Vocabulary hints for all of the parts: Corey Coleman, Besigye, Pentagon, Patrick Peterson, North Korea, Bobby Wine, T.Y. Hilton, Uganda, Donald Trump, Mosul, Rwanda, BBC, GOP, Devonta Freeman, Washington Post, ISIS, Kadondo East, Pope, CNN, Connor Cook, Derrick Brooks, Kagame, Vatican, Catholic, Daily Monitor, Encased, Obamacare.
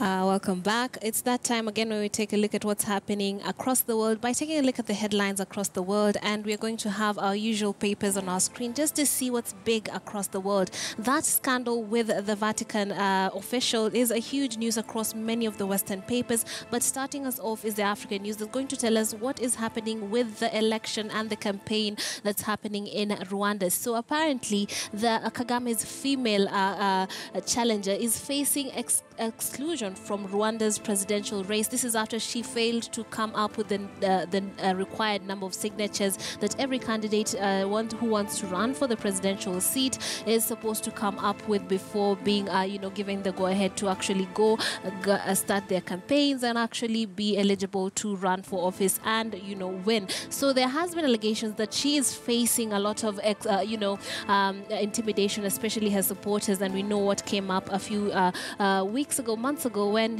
Welcome back. It's that time again where we take a look at what's happening across the world by taking a look at the headlines across the world, and we're going to have our usual papers on our screen just to see what's big across the world. That scandal with the Vatican official is a huge news across many of the Western papers, but starting us off is the African news that's going to tell us what is happening with the election and the campaign that's happening in Rwanda. So apparently the Kagame's female challenger is facing exclusion from Rwanda's presidential race. This is after she failed to come up with the required number of signatures that every candidate who wants to run for the presidential seat is supposed to come up with before being, given the go-ahead to actually start their campaigns and actually be eligible to run for office and, win. So there has been allegations that she is facing a lot of, intimidation, especially her supporters. And we know what came up a few months ago, when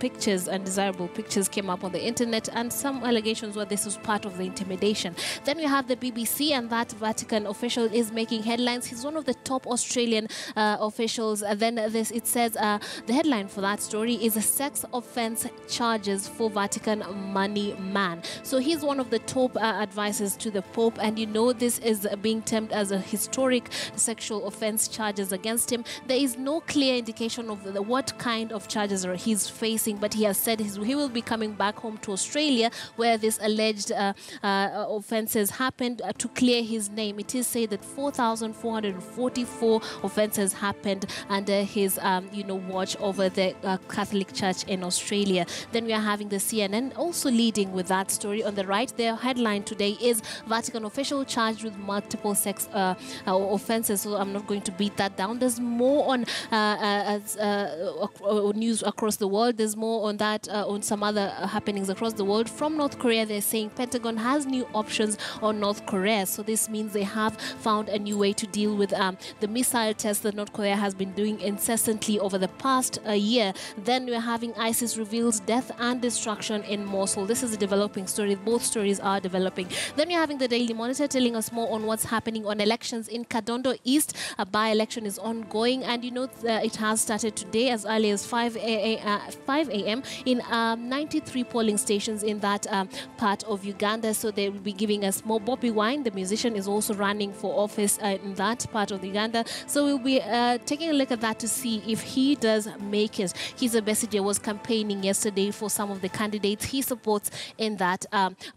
pictures, undesirable pictures, came up on the internet, and some allegations were this was part of the intimidation. Then we have the BBC, and that Vatican official is making headlines. He's one of the top Australian officials. And then it says the headline for that story is a sex offense charges for Vatican money man. So he's one of the top advisors to the Pope, and this is being termed as a historic sexual offense charges against him. There is no clear indication of what kind of charges he's facing, but he has said he will be coming back home to Australia, where this alleged offences happened, to clear his name. It is said that 4,444 offences happened under his, watch over the Catholic Church in Australia. Then we are having the CNN also leading with that story on the right. Their headline today is Vatican official charged with multiple sex offences. So I'm not going to beat that down. There's more on news across the world. There's more on that, on some other happenings across the world. From North Korea, they're saying Pentagon has new options on North Korea. So this means they have found a new way to deal with the missile tests that North Korea has been doing incessantly over the past year. Then we're having ISIS reveals death and destruction in Mosul. This is a developing story. Both stories are developing. Then we're having the Daily Monitor telling us more on what's happening on elections in Kadondo East. A by-election is ongoing, and it has started today as early as 5 a.m. in 93 polling stations in that part of Uganda. So they will be giving us more. Bobby Wine, the musician, is also running for office in that part of Uganda. So we'll be taking a look at that to see if he does make it. His Besigye was campaigning yesterday for some of the candidates he supports in that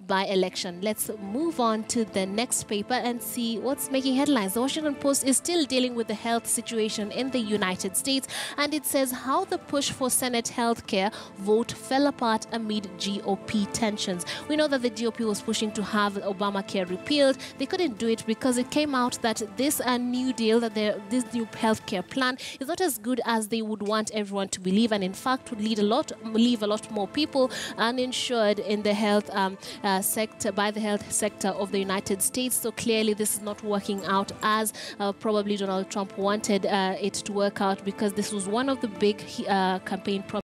by-election. Let's move on to the next paper and see what's making headlines. The Washington Post is still dealing with the health situation in the United States, and it says how the push for Senate healthcare vote fell apart amid GOP tensions. We know that the GOP was pushing to have Obamacare repealed. They couldn't do it because it came out that this new deal, this new healthcare plan, is not as good as they would want everyone to believe, and in fact would leave a lot more people uninsured in the health sector, by the health sector of the United States. So clearly this is not working out as probably Donald Trump wanted it to work out, because this was one of the big campaign problems.